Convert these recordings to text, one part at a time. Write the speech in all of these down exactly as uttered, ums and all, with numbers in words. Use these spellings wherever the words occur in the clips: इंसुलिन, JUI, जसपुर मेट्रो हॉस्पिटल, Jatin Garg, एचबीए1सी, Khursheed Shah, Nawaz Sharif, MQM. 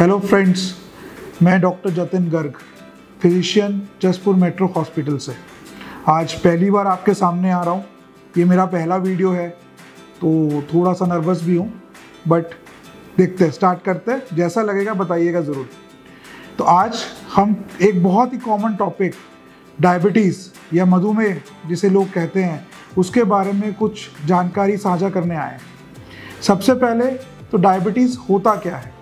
Hello friends, मैं doctor Jatin Garg, physician, जसपुर मेट्रो हॉस्पिटल से आज पहली बार आपके सामने आ रहा हूँ। ये मेरा पहला वीडियो है तो थोड़ा सा नर्वस भी हूँ, बट देखते हैं, स्टार्ट करते हैं। जैसा लगेगा बताइएगा ज़रूर। तो आज हम एक बहुत ही कॉमन टॉपिक डायबिटीज़ या मधुमेह जिसे लोग कहते हैं उसके बारे में कुछ जानकारी साझा करने आए हैं। सबसे पहले तो डायबिटीज़ होता क्या है।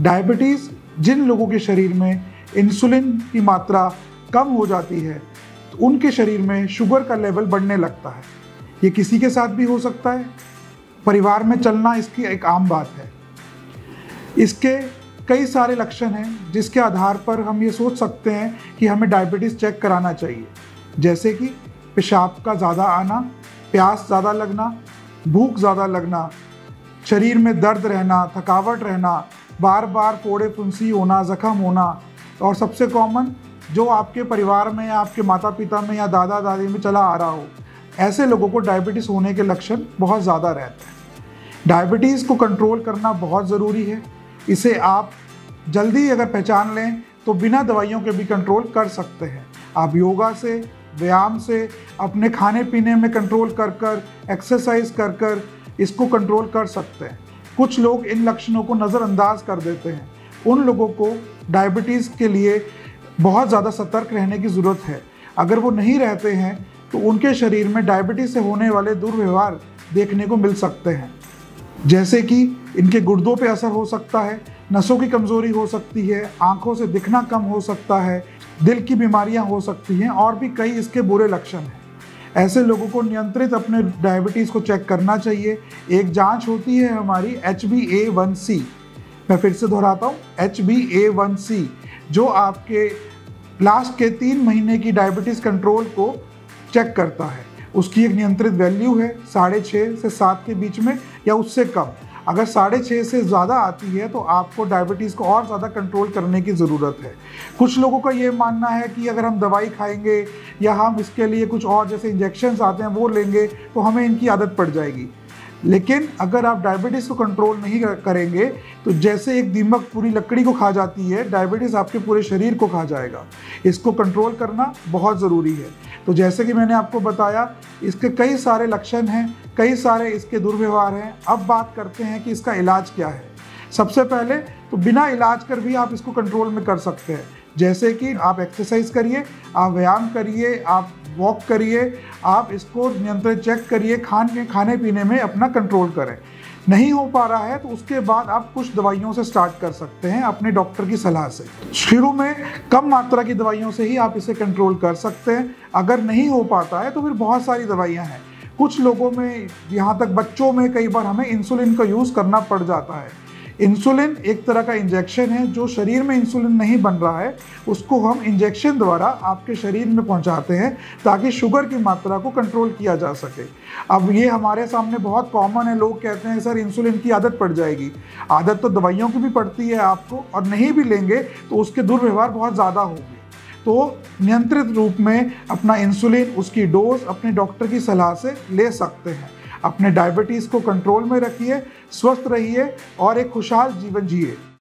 डायबिटीज़ जिन लोगों के शरीर में इंसुलिन की मात्रा कम हो जाती है तो उनके शरीर में शुगर का लेवल बढ़ने लगता है। ये किसी के साथ भी हो सकता है, परिवार में चलना इसकी एक आम बात है। इसके कई सारे लक्षण हैं जिसके आधार पर हम ये सोच सकते हैं कि हमें डायबिटीज़ चेक कराना चाहिए, जैसे कि पेशाब का ज़्यादा आना, प्यास ज़्यादा लगना, भूख ज़्यादा लगना, शरीर में दर्द रहना, थकावट रहना, बार बार फोड़े फुंसी होना, ज़ख़म होना, और सबसे कॉमन जो आपके परिवार में या आपके माता पिता में या दादा दादी में चला आ रहा हो, ऐसे लोगों को डायबिटीज़ होने के लक्षण बहुत ज़्यादा रहते हैं। डायबिटीज़ को कंट्रोल करना बहुत ज़रूरी है। इसे आप जल्दी अगर पहचान लें तो बिना दवाइयों के भी कंट्रोल कर सकते हैं। आप योगा से, व्यायाम से, अपने खाने पीने में कंट्रोल कर कर एक्सरसाइज कर कर इसको कंट्रोल कर सकते हैं। कुछ लोग इन लक्षणों को नज़रअंदाज कर देते हैं। उन लोगों को डायबिटीज़ के लिए बहुत ज़्यादा सतर्क रहने की ज़रूरत है। अगर वो नहीं रहते हैं तो उनके शरीर में डायबिटीज़ से होने वाले दुर्व्यवहार देखने को मिल सकते हैं, जैसे कि इनके गुर्दों पे असर हो सकता है, नसों की कमज़ोरी हो सकती है, आँखों से दिखना कम हो सकता है, दिल की बीमारियाँ हो सकती हैं, और भी कई इसके बुरे लक्षण हैं। ऐसे लोगों को नियंत्रित अपने डायबिटीज़ को चेक करना चाहिए। एक जांच होती है हमारी H B A one C, मैं फिर से दोहराता हूँ H B A one C, जो आपके लास्ट के तीन महीने की डायबिटीज़ कंट्रोल को चेक करता है। उसकी एक नियंत्रित वैल्यू है साढ़े छः से सात के बीच में या उससे कम। अगर साढ़े छः से ज़्यादा आती है तो आपको डायबिटीज़ को और ज़्यादा कंट्रोल करने की ज़रूरत है। कुछ लोगों का ये मानना है कि अगर हम दवाई खाएंगे या हम इसके लिए कुछ और जैसे इंजेक्शन्स आते हैं वो लेंगे तो हमें इनकी आदत पड़ जाएगी, लेकिन अगर आप डायबिटीज़ को कंट्रोल नहीं करेंगे तो जैसे एक दीमक पूरी लकड़ी को खा जाती है, डायबिटीज़ आपके पूरे शरीर को खा जाएगा। इसको कंट्रोल करना बहुत ज़रूरी है। तो जैसे कि मैंने आपको बताया, इसके कई सारे लक्षण हैं, कई सारे इसके दुर्व्यवहार हैं। अब बात करते हैं कि इसका इलाज क्या है। सबसे पहले तो बिना इलाज कर भी आप इसको कंट्रोल में कर सकते हैं, जैसे कि आप एक्सरसाइज करिए, आप व्यायाम करिए, आप वॉक करिए, आप इसको नियंत्रित चेक करिए, खाने खाने पीने में अपना कंट्रोल करें। नहीं हो पा रहा है तो उसके बाद आप कुछ दवाइयों से स्टार्ट कर सकते हैं अपने डॉक्टर की सलाह से। शुरू में कम मात्रा की दवाइयों से ही आप इसे कंट्रोल कर सकते हैं। अगर नहीं हो पाता है तो फिर बहुत सारी दवाइयाँ हैं। कुछ लोगों में, यहाँ तक बच्चों में, कई बार हमें इंसुलिन का यूज़ करना पड़ जाता है। इंसुलिन एक तरह का इंजेक्शन है, जो शरीर में इंसुलिन नहीं बन रहा है उसको हम इंजेक्शन द्वारा आपके शरीर में पहुंचाते हैं ताकि शुगर की मात्रा को कंट्रोल किया जा सके। अब ये हमारे सामने बहुत कॉमन है, लोग कहते हैं सर इंसुलिन की आदत पड़ जाएगी। आदत तो दवाइयों की भी पड़ती है आपको, और नहीं भी लेंगे तो उसके दुर्व्यवहार बहुत ज़्यादा होंगे। तो नियंत्रित रूप में अपना इंसुलिन, उसकी डोज अपने डॉक्टर की सलाह से ले सकते हैं। अपने डायबिटीज़ को कंट्रोल में रखिए, स्वस्थ रहिए और एक खुशहाल जीवन जिए।